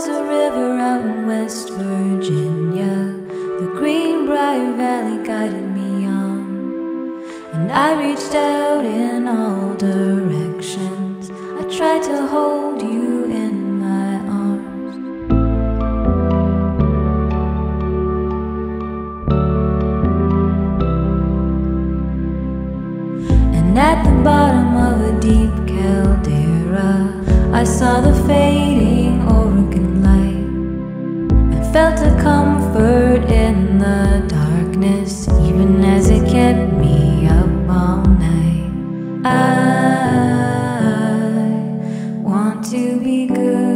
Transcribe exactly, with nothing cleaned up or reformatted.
was a river out in West Virginia. The Greenbrier Valley guided me on, and I reached out in all directions. I tried to hold you in my arms. And at the bottom of a deep caldera, I saw the fading Oregon light. I felt a comfort in the darkness, even as it kept me up all night. I want to be good.